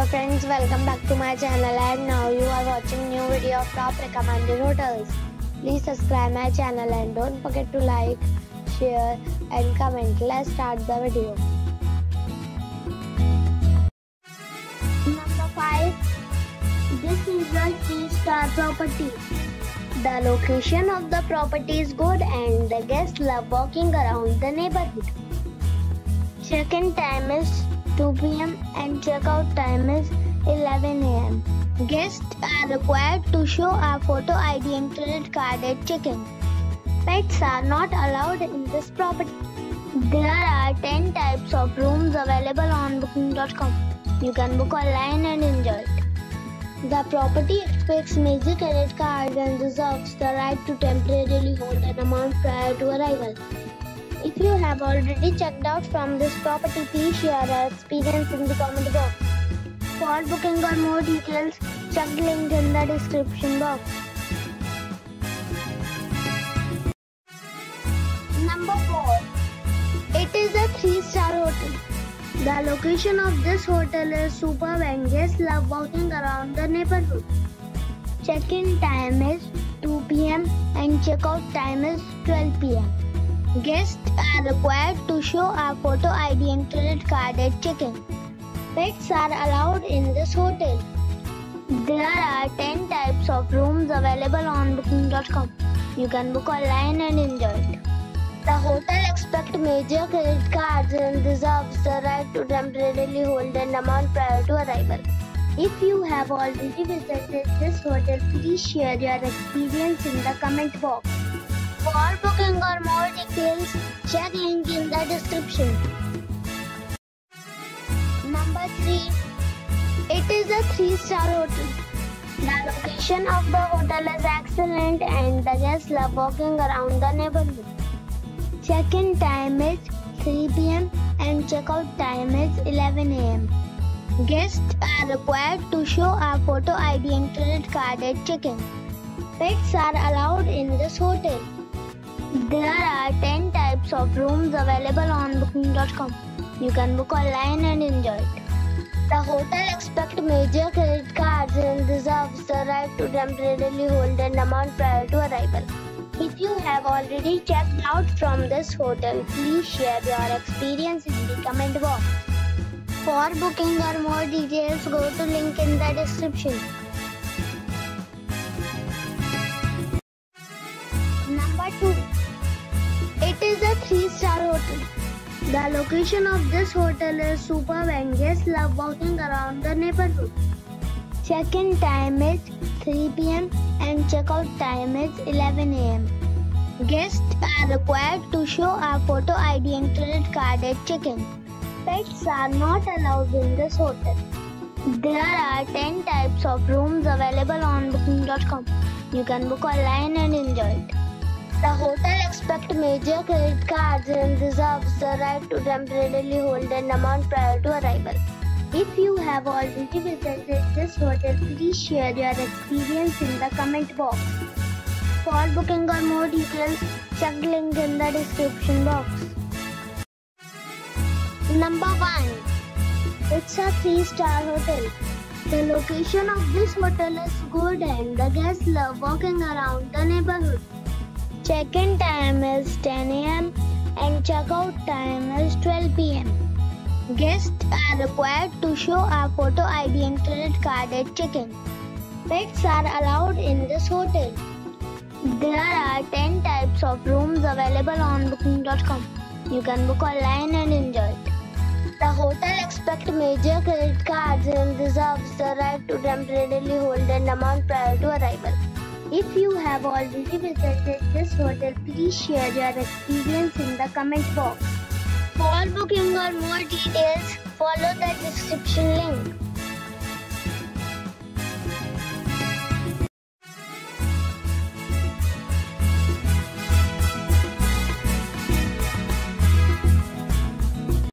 Hello friends, welcome back to my channel and now you are watching new video of top recommended hotels. Please subscribe my channel and don't forget to like, share and comment. Let's start the video. Number 5. This is a 3-star property. The location of the property is good and the guests love walking around the neighborhood. Check-in time is 2 p.m. and check-out time is 11 a.m. Guests are required to show a photo ID and credit card at check-in. Pets are not allowed in this property. There are 10 types of rooms available on booking.com. You can book online and enjoy it. The property expects major credit cards and reserves the right to temporarily hold an amount prior to arrival. If you have already checked out from this property, please share your experience in the comment box. For booking or more details, check the link in the description box. Number 4. It is a 3-star hotel. The location of this hotel is superb and guests love walking around the neighborhood. Check-in time is 2 p.m. and check-out time is 12 p.m. Guests are required to show a photo ID and credit card at check-in. Pets are allowed in this hotel. There are 10 types of rooms available on booking.com. You can book online and enjoy it. The hotel expects major credit cards and reserves the right to temporarily hold an amount prior to arrival. If you have already visited this hotel, please share your experience in the comment box. For booking or more details, check link in the description. Number 3. It is a 3-star hotel. The location of the hotel is excellent and the guests love walking around the neighborhood. Check-in time is 3 p.m. and check-out time is 11 a.m. Guests are required to show a photo ID and credit card at check-in. Pets are allowed in this hotel. There are 10 types of rooms available on booking.com. You can book online and enjoy it. The hotel expects major credit cards and reserves the right to temporarily hold an amount prior to arrival. If you have already checked out from this hotel, please share your experience in the comment box. For booking or more details, go to link in the description. Number 2. It is a 3-star hotel. The location of this hotel is superb and guests love walking around the neighborhood. Check-in time is 3 p.m. and check-out time is 11 a.m. Guests are required to show a photo ID and credit card at check-in. Pets are not allowed in this hotel. There are 10 types of rooms available on booking.com. You can book online and enjoy it. The hotel expects major credit cards and reserves the right to temporarily hold an amount prior to arrival. If you have already visited this hotel, please share your experience in the comment box. For booking or more details, check the link in the description box. Number 1. It's a 3-star hotel. The location of this hotel is good and the guests love walking around the neighborhood. Check-in time is 10 a.m. and check-out time is 12 p.m. Guests are required to show a photo ID and credit card at check-in. Pets are allowed in this hotel. There are 10 types of rooms available on booking.com. You can book online and enjoy it. The hotel expects major credit cards and reserves the right to temporarily hold an amount prior to arrival. If you have already visited this hotel, please share your experience in the comment box. For booking or more details, follow the description link.